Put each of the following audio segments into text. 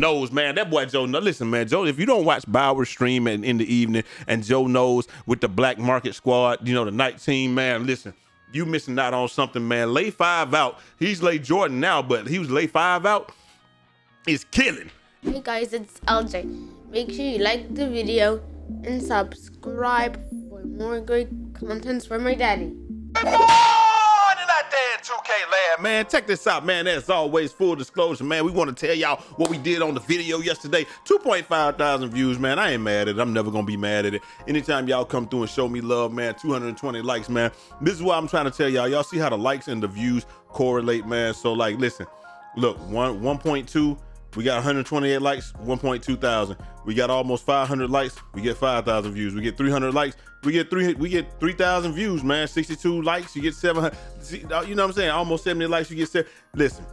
JoeKnows, man. That boy JoeKnows. Listen, man, Joe, if you don't watch Bauer stream in the evening and JoeKnows with the Black Market Squad, you know, the night team, man, listen, you missing out on something, man. Lay five out. He's Lay Jordan now, but he was Lay five out. It's killing. Hey guys, it's LJ. Make sure you like the video and subscribe for more great contents from my daddy. In 2K Lab, man, check this out, man. As always, full disclosure, man, we want to tell y'all what we did on the video yesterday. 2,500 views, man. I ain't mad at it. I'm never gonna be mad at it. Anytime y'all come through and show me love, man, 220 likes, man. This is what I'm trying to tell y'all. Y'all see how the likes and the views correlate, man. So like, listen, look, 1.2, we got 128 likes, 1.2 thousand. We got almost 500 likes, we get 5,000 views. We get 300 likes, we get 3,000 views, man. 62 likes, you get 700. You know what I'm saying? Almost 70 likes, you get 7. Listen,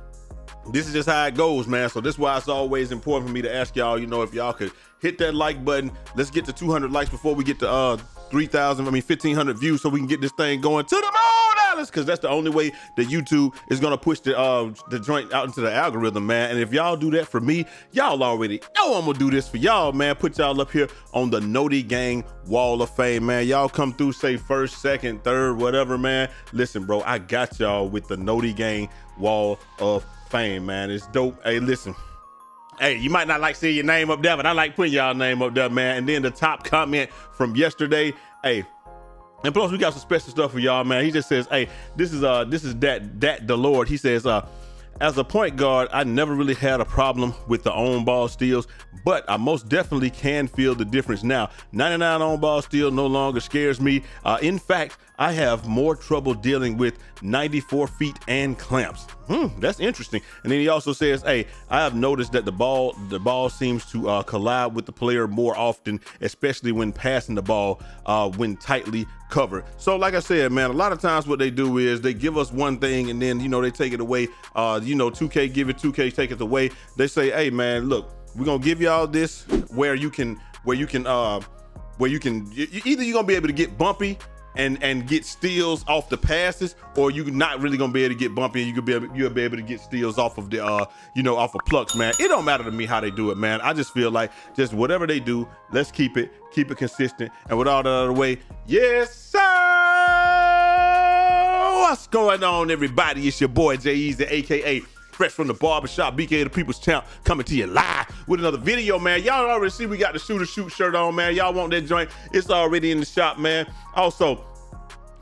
this is just how it goes, man. So that's why it's always important for me to ask y'all, you know, if y'all could hit that like button. Let's get to 200 likes before we get to 1,500 views, so we can get this thing going to the moon, Alice, because that's the only way that YouTube is gonna push the joint out into the algorithm, man. And if y'all do that for me, y'all already know I'm gonna do this for y'all, man. Put y'all up here on the Naughty Gang Wall of Fame, man. Y'all come through, say first, second, third, whatever, man. Listen, bro, I got y'all with the Naughty Gang Wall of Fame, man. It's dope. Hey, listen. Hey, you might not like seeing your name up there, but I like putting y'all name up there, man. And then the top comment from yesterday, hey, and plus we got some special stuff for y'all, man. He just says, hey, this is that the Lord. He says, as a point guard, I never really had a problem with the on ball steals, but I most definitely can feel the difference now. 99 on ball steal no longer scares me. In fact, I have more trouble dealing with 94 feet and clamps. That's interesting. And then he also says, hey, I have noticed that the ball seems to collide with the player more often, especially when passing the ball when tightly covered. So like I said, man, a lot of times what they do is they give us one thing and then, you know, they take it away. You know, 2K give it, 2K take it away. They say, hey man, look, we're gonna give y'all this where you can either you're gonna be able to get bumpy and get steals off the passes, or you're not really gonna be able to get bumpy and you'll be able to get steals off of the you know, off of plucks, man. It don't matter to me how they do it, man. I just feel like just whatever they do, let's keep it consistent. And with all that out of the way, yes sir, what's going on everybody? It's your boy J Easy, aka Fresh from the Barbershop, BK the People's Champ, coming to you live with another video, man. Y'all already see we got the Shooter Shoot shirt on, man. Y'all want that joint? It's already in the shop, man. Also,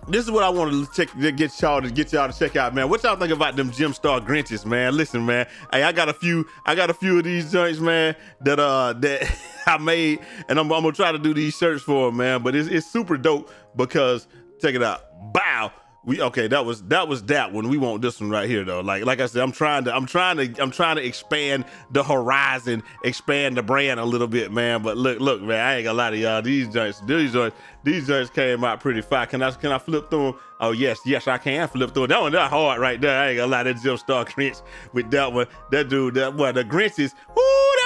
this is what I wanted to get y'all to check out, man. What y'all think about them Gem Star Grinches, man? Listen, man. Hey, I got a few of these joints, man, that that I made, and I'm gonna try to do these shirts for them, man. But it's super dope because check it out. Bow. We okay, that was that one. We want this one right here though. Like I said, I'm trying to expand the horizon, expand the brand a little bit, man. But look, man, I ain't gonna lie to y'all. These joints came out pretty fire. Can I flip through them? Oh yes, I can flip through them. That one, that hard right there. I ain't gonna lie, that Gem Star Grinch with that one. That dude, that boy, the Grinches. Woo!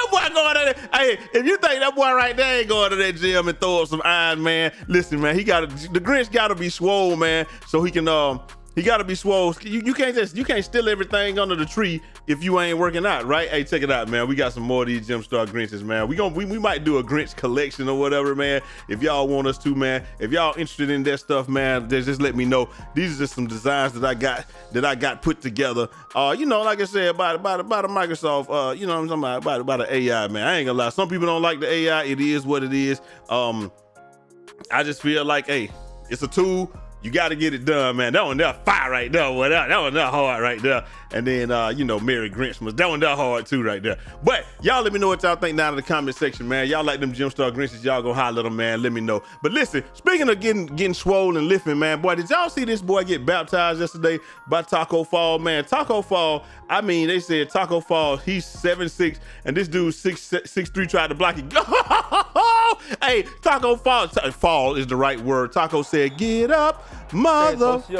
Boy going to that, hey, if you think that boy right there ain't going to that gym and throw up some iron, man, listen, man, the Grinch gotta be swole, man, so he can he gotta be swole. You can't steal everything under the tree if you ain't working out, right? Hey, check it out, man. We got some more of these Gem Star Grinches, man. We might do a Grinch collection or whatever, man. If y'all want us to, man. If y'all interested in that stuff, man, just let me know. These are just some designs that I got put together. You know, like I said, by the Microsoft, you know what I'm talking about, by the AI, man. I ain't gonna lie. Some people don't like the AI. It is what it is. I just feel like, hey, it's a tool. You got to get it done, man. That one there, fire right there. That one there, hard right there. And then, you know, Merry Grinchmas. That one there, hard too right there. But y'all let me know what y'all think down in the comment section, man. Y'all like them Gem Star Grinches. Y'all go holler at them, man. Let me know. But listen, speaking of getting swole and lifting, man, boy, did y'all see this boy get baptized yesterday by Taco Fall, man? Taco Fall, I mean, they said Taco Fall, he's 7'6", and this dude 6'3", tried to block it. Hey, Taco Fall, Fall is the right word. Taco said, get up, mother. Get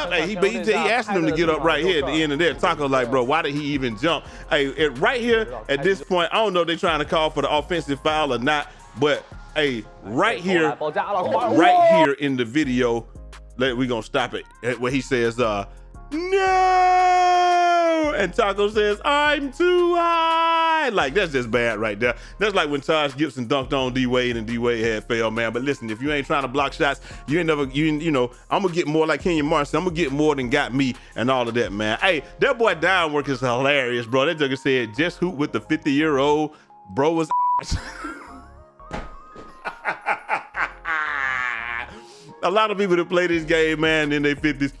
up. Hey, he asked him to get up right here at the end of there. Taco like, bro, why did he even jump? Hey, right here at this point, I don't know if they're trying to call for the offensive foul or not, but hey, right here in the video, we're going to stop it. Where he says, no. and Taco says, I'm too high. Like, that's just bad right there. That's like when Taj Gibson dunked on D Wade and D Wade had failed, man. But listen, if you ain't trying to block shots, you ain't never, you know, I'm gonna get more like Kenyon Martin. I'm gonna get more than got me and all of that, man. Hey, that boy Don Works is hilarious, bro. That jugger said, just hoop with the 50-year-old bro was ass. A lot of people that play this game, man, in their 50s,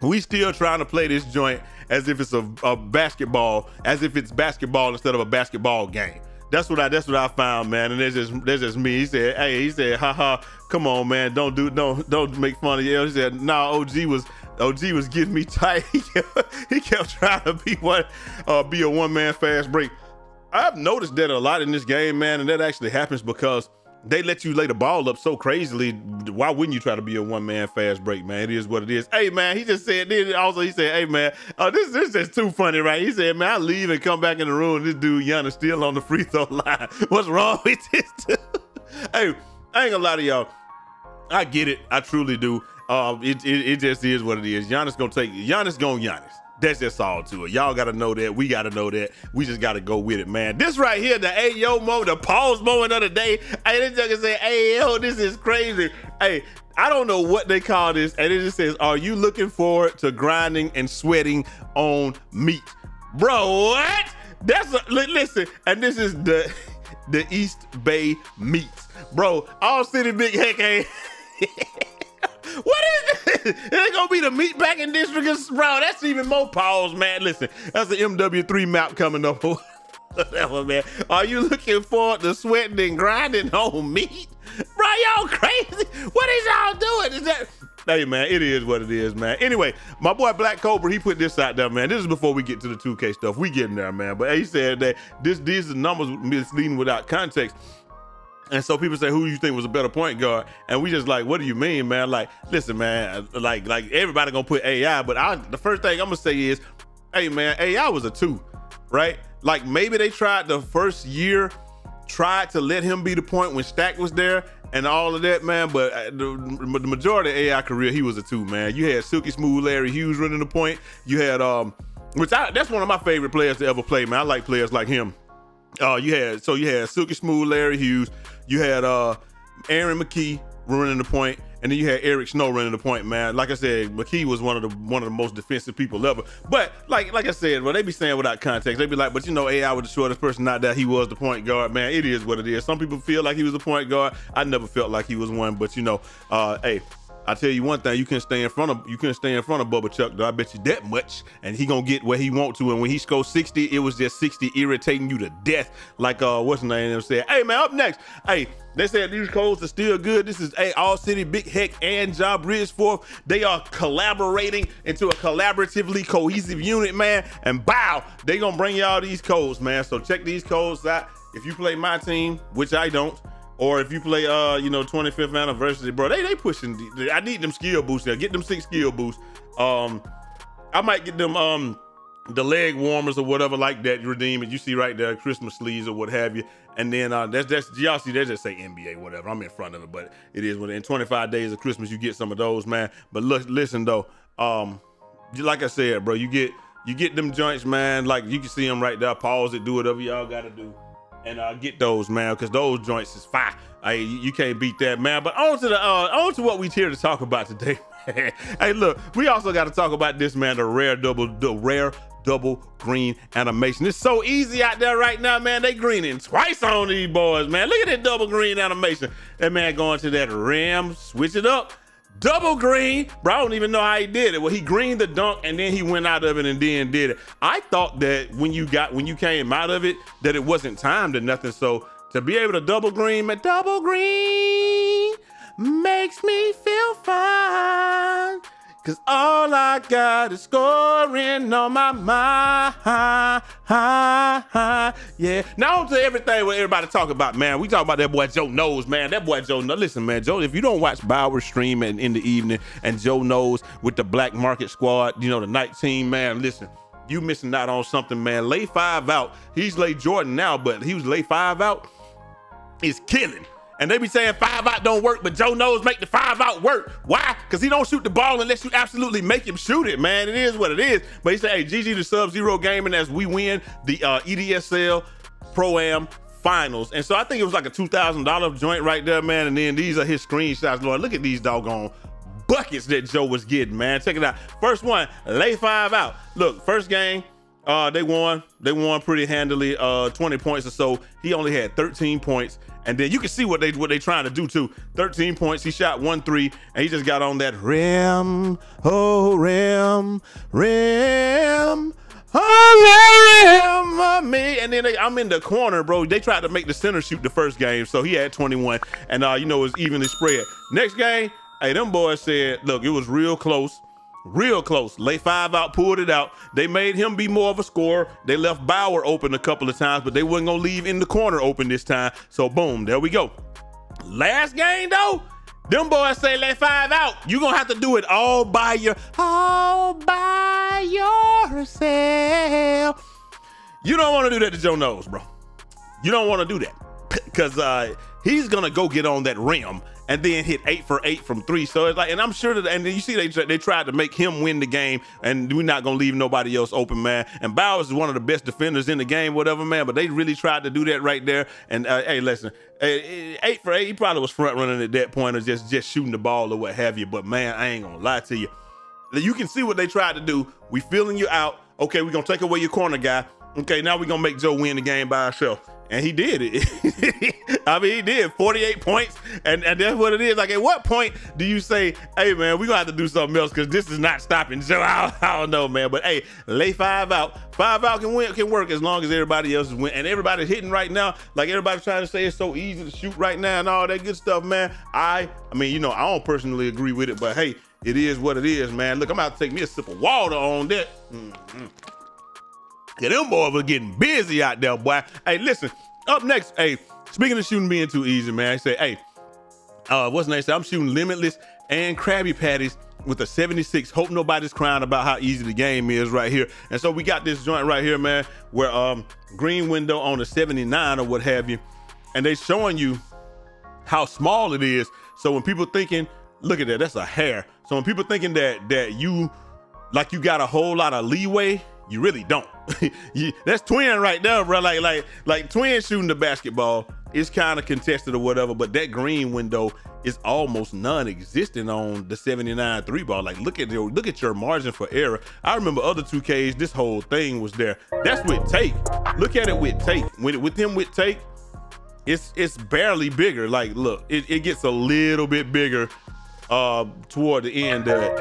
we still trying to play this joint as if it's a basketball, as if it's basketball instead of a basketball game. That's what I found, man. And that's just me. He said, hey, he said, haha, come on, man. Don't make fun of you. He said, nah, OG was getting me tight. He kept trying to be a one-man fast break. I've noticed that a lot in this game, man, and that actually happens because they let you lay the ball up so crazily. Why wouldn't you try to be a one-man fast break, man? It is what it is. Hey, man, he just said, then also he said, hey, man, this is too funny, right? He said, man, I leave and come back in the room, and this dude Giannis still on the free throw line. What's wrong with this dude? Hey, I ain't gonna lie to y'all. I get it. I truly do. It just is what it is. Giannis gonna Giannis. That's just all to it. Y'all gotta know that. We gotta know that. We just gotta go with it, man. This right here, the Ayo moment, the pause moment of the day. Hey, this jugger said, Ayo, this is crazy. Hey, I don't know what they call this. And it just says, are you looking forward to grinding and sweating on meat? Bro, what? That's a, listen, and this is the East Bay meats. Bro, All City Big Heck ain't. What is this? It's gonna be the meatpacking district, bro. That's even more pause, man. Listen, that's the MW3 map coming up. Whatever, man. Are you looking forward to sweating and grinding on meat, bro? Y'all crazy? What is y'all doing? Is that? Hey, man, it is what it is, man. Anyway, my boy Black Cobra, he put this out there, man. This is before we get to the 2K stuff. We getting there, man. But he said that these are numbers misleading without context. And so people say, who you think was a better point guard? And we just like, what do you mean, man? Like, listen, man, like everybody gonna put AI, but the first thing I'm gonna say is, hey, man, AI was a 2, right? Like maybe they tried the first year, tried to let him be the point when Stack was there and all of that, man. But the majority of AI career, he was a 2, man. You had Silky Smooth Larry Hughes running the point. You had, that's one of my favorite players to ever play, man. I like players like him. You had Silky Smooth Larry Hughes. You had Aaron McKee running the point, and then you had Eric Snow running the point, man. Like I said, McKee was one of the most defensive people ever. But like I said, well, they be saying without context. They be like, but you know, AI was the shortest person out there. He was the point guard, man. It is what it is. Some people feel like he was a point guard. I never felt like he was one, but you know, hey. I tell you one thing, you couldn't stay in front of Bubba Chuck, though. I bet you that much, and he gonna get where he want to. And when he scored 60, it was just 60 irritating you to death. Like what's his name? They said, hey man, up next. Hey, they said these codes are still good. This is All City Big Heck and John Bridgeforth. They are collaborating into a collaboratively cohesive unit, man. And bow, they gonna bring y'all these codes, man. So check these codes out. If you play my team, which I don't. Or if you play, 25th anniversary, bro, they pushing. I need them skill boosts now. Get them 6 skill boosts. I might get them the leg warmers or whatever like that. You redeem it. You see right there, Christmas sleeves or what have you. And then that's y'all see they just say NBA whatever. I'm in front of it, but it is what. In 25 days of Christmas, you get some of those, man. But look, listen though, like I said, bro, you get them joints, man. Like you can see them right there. Pause it. Do whatever y'all gotta do. And get those, man, because those joints is fire. You can't beat that, man. But on to what we here to talk about today. Hey, look, we also got to talk about this, man. The rare double green animation. It's so easy out there right now, man. They greening twice on these boys, man. Look at that double green animation. That man going to that rim, switch it up. Double green, bro. I don't even know how he did it. Well, he greened the dunk and then he went out of it and then did it. I thought that when you came out of it, that it wasn't timed or nothing. So to be able to double green makes me feel fine. 'Cause all I got is scoring on my mind. Yeah. Now on to everything what everybody talk about, man. We talk about that boy JoeKnows, man. That boy JoeKnows. Listen, man, Joe, if you don't watch Bauer stream in the evening and JoeKnows with the Black Market Squad, you know, the night team, man, listen. You missing out on something, man. Lay 5 out. He's Lay Jordan now, but he was Lay 5 out. It's killing. And they be saying 5-out don't work, but JoeKnows make the 5-out work. Why? Because he don't shoot the ball unless you absolutely make him shoot it, man. It is what it is. But he said, hey, GG to Sub-Zero Gaming as we win the EDSL Pro-Am Finals. And so I think it was like a $2,000 joint right there, man. And then these are his screenshots. Lord, look at these doggone buckets that Joe was getting, man. Check it out. First one, lay 5-out. Look, first game. They won pretty handily, 20 points or so. He only had 13 points. And then you can see what they trying to do too. 13 points, he shot 1-3, and he just got on that rim. Oh, rim. Oh, rim, me. And then I'm in the corner, bro. They tried to make the center shoot the first game, so he had 21. And you know, it's evenly spread. Next game, hey, them boys said, look, it was real close. Real close. Lay 5-out, pulled it out. They made him be more of a scorer. They left Bauer open a couple of times, but they wasn't going to leave in the corner open this time. So, boom, there we go. Last game, though, them boys say lay 5-out. You're going to have to do it all by yourself. You don't want to do that to JoeKnows, bro. You don't want to do that because he's going to go get on that rim and then hit 8 for 8 from 3. So it's like, and I'm sure that, and you see they tried to make him win the game, and we're not gonna leave nobody else open, man. And Bowers is one of the best defenders in the game, whatever, man, but they really tried to do that right there. And hey, listen, 8 for 8, he probably was front running at that point or just shooting the ball or what have you, but man, I ain't gonna lie to you. You can see what they tried to do. We feeling you out. Okay, we're gonna take away your corner guy. Okay, now we're gonna make Joe win the game by himself. And he did it. I mean, he did 48 points, and that's what it is. Like, at what point do you say, hey, man, we're going to have to do something else because this is not stopping Joe? I don't know, man. But, hey, lay 5-out. 5-out can work as long as everybody else is winning. And everybody's hitting right now. Like, everybody's trying to say it's so easy to shoot right now and all that good stuff, man. I mean, you know, I don't personally agree with it, but, hey, it is what it is, man. Look, I'm about to take me a sip of water on that. Yeah, them boys were getting busy out there, boy. Hey, listen, up next, hey, speaking of shooting being too easy, man, I say, hey, what's next? I'm shooting Limitless and Krabby Patties with a 76. Hope nobody's crying about how easy the game is right here. And so we got this joint right here, man, where green window on a 79 or what have you, and they showing you how small it is. So when people thinking, look at that, that's a hair. So when people thinking that you, like you got a whole lot of leeway, you really don't. That's twin right there, bro. Like twin shooting the basketball is kind of contested or whatever, but that green window is almost non-existent on the 79 three ball. Like, look at your margin for error. I remember other 2Ks, this whole thing was there. That's with take. Look at it with take. With take, it's barely bigger. Like, look, it gets a little bit bigger toward the end there,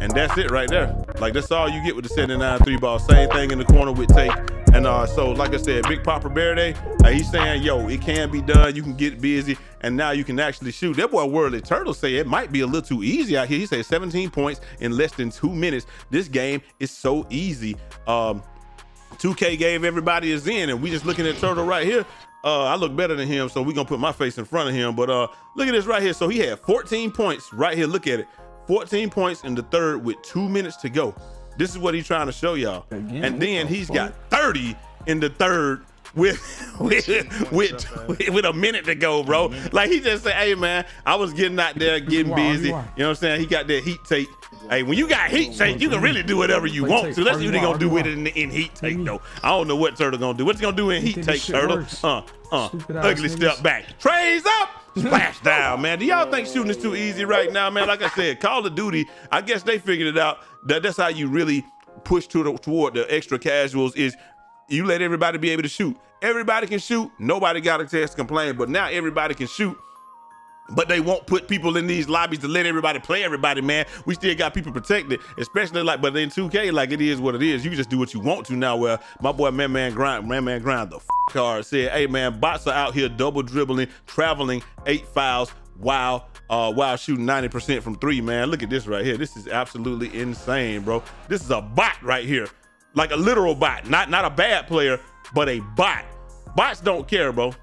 and that's it right there. Like, that's all you get with the 79 three ball. Same thing in the corner with take. And so, like I said, Big Popper Berde, he's saying, yo, it can be done. You can get busy, and now you can actually shoot. That boy Worldly Turtle say it might be a little too easy out here. He said 17 points in less than 2 minutes. This game is so easy. 2K gave everybody a Zen, and we just looking at Turtle right here. I look better than him, so we're going to put my face in front of him. But look at this right here. So he had 14 points right here. Look at it. 14 points in the third with 2 minutes to go. This is what he's trying to show y'all. And then he's got 30 in the third with a minute to go, bro. Like, he just said, hey, man, I was getting out there, getting busy. You know what I'm saying? He got that heat take. Hey, when you got heat take, you can really do whatever you want to. That's what they're going to do with it in heat take, though. I don't know what Turtle going to do. What's going to do in heat take, Turtle? Ugly step back. Trays up. Splash down, man. Do y'all think shooting is too easy right now, man? Like I said, Call of Duty, I guess they figured it out. That's how you really push toward the extra casuals is you let everybody be able to shoot. Everybody can shoot. Nobody got a chance to complain, but now everybody can shoot. But they won't put people in these lobbies to let everybody play everybody, man. We still got people protected, especially like, but in 2K, like, it is what it is. You just do what you want to now. Where my boy Man Man Grind, the f card said, hey, man, bots are out here double dribbling, traveling 8 fouls while shooting 90% from 3, man. Look at this right here. This is absolutely insane, bro. This is a bot right here. Like a literal bot, not a bad player, but a bot. Bots don't care, bro.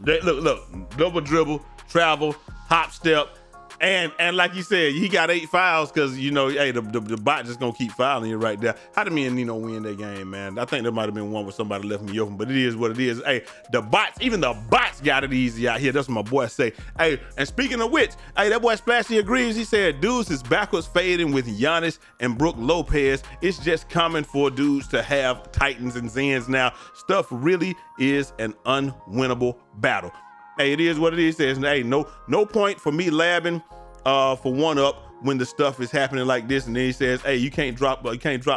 They, look, double dribble, travel, hop step, And like you said, he got 8 fouls because, you know, hey, the bot just going to keep fouling you right there. How did me and Nino win that game, man? I think there might have been one where somebody left me open, but it is what it is. Hey, the bots, even the bots got it easy out here. That's what my boy say. Hey, and speaking of which, hey, that boy Splashy agrees. He said, dudes is backwards fading with Giannis and Brooke Lopez. It's just common for dudes to have Titans and Zens now. Stuff really is an unwinnable battle. Hey, it is what it is. There's, hey, no point for me labbing for one up when the stuff is happening like this. And then he says, hey, you can't drop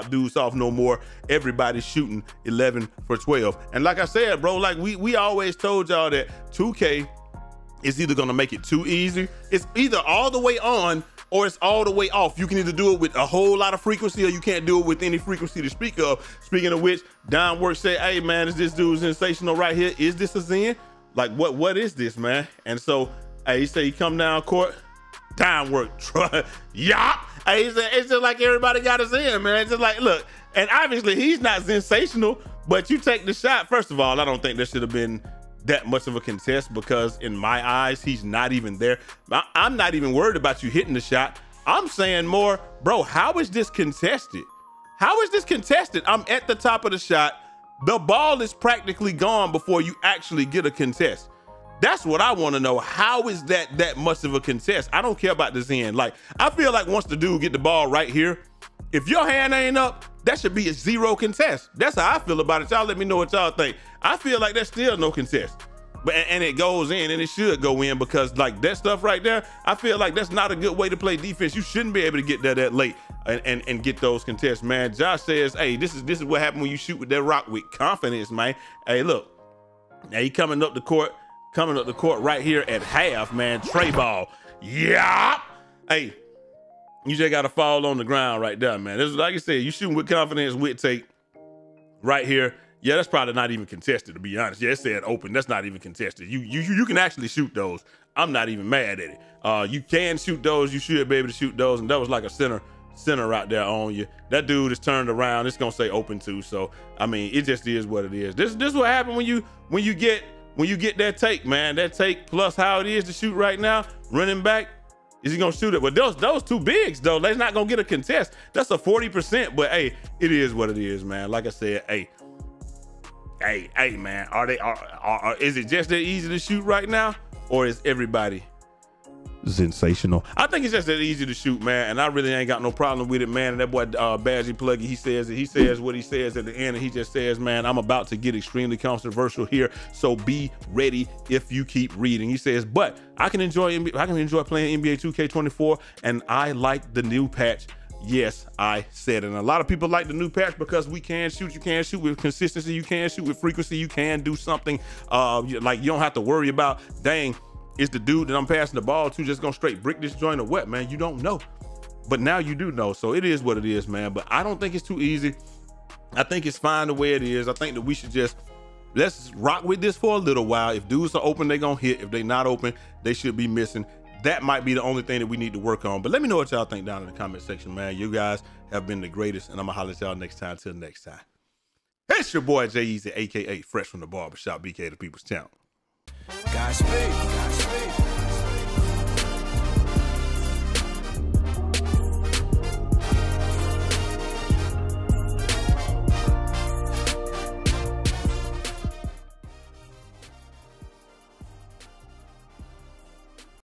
dudes off no more. Everybody's shooting 11 for 12. And like I said, bro, like we always told y'all that 2K is either gonna make it too easy. It's either all the way on or it's all the way off. You can either do it with a whole lot of frequency or you can't do it with any frequency to speak of. Speaking of which, Don Works said, hey man, is this dude sensational right here? Is this a Zen? Like, what is this, man? And so, hey, he said he come down court, time work, yop. Hey, he said, it's just like everybody got us in, man. It's just like, look, and obviously he's not sensational, but you take the shot. First of all, I don't think there should have been that much of a contest because in my eyes, he's not even there. I'm not even worried about you hitting the shot. I'm saying more, bro, how is this contested? How is this contested? I'm at the top of the shot. The ball is practically gone before you actually get a contest. That's what I want to know. How is that much of a contest? I don't care about this end. Like, I feel like once the dude get the ball right here, if your hand ain't up, that should be a 0 contest. That's how I feel about it. Y'all let me know what y'all think. I feel like there's still no contest. But and it goes in, and it should go in because, like, that stuff right there, I feel like that's not a good way to play defense. You shouldn't be able to get there that late and get those contests, man. Josh says, hey, this is what happened when you shoot with that rock with confidence, man. Hey, look, now he coming up the court right here at half, man. Trey ball, yeah. Hey, you just got to fall on the ground right there, man. This is, like I said, you shooting with confidence with take right here. Yeah, that's probably not even contested, to be honest. Yeah, it said open. That's not even contested. You can actually shoot those. I'm not even mad at it. You can shoot those. You should be able to shoot those. And that was like a center out there on you. That dude is turned around. It's gonna say open too. So I mean, it just is what it is. This what happened when you get that take, man. That take plus how it is to shoot right now. Running back, is he gonna shoot it? But those two bigs though, they're not gonna get a contest. That's a 40%. But hey, it is what it is, man. Like I said, hey. Hey, man, is it just that easy to shoot right now, or is everybody sensational? I think it's just that easy to shoot, man, and I really ain't got no problem with it, man. And that boy Badgie Pluggy, he says what he says at the end, and he just says, man, I'm about to get extremely controversial here, so be ready if you keep reading. He says, but I can enjoy playing NBA 2K24, and I like the new patch. Yes, I said, and a lot of people like the new patch because we can shoot. You can shoot with consistency. You can shoot with frequency. You can do something like you don't have to worry about, dang, is the dude that I'm passing the ball to just gonna straight brick this joint or what, man? You don't know, but now you do know. So it is what it is, man. But I don't think it's too easy. I think it's fine the way it is. I think that we should just let's rock with this for a little while. If dudes are open, they gonna hit. If they not open, they should be missing. That might be the only thing that we need to work on. But let me know what y'all think down in the comment section, man. You guys have been the greatest, and I'm going to holler at y'all next time. Till next time. It's your boy, Jay Easy, a.k.a. Fresh from the Barbershop, BK, the People's Channel. Godspeed.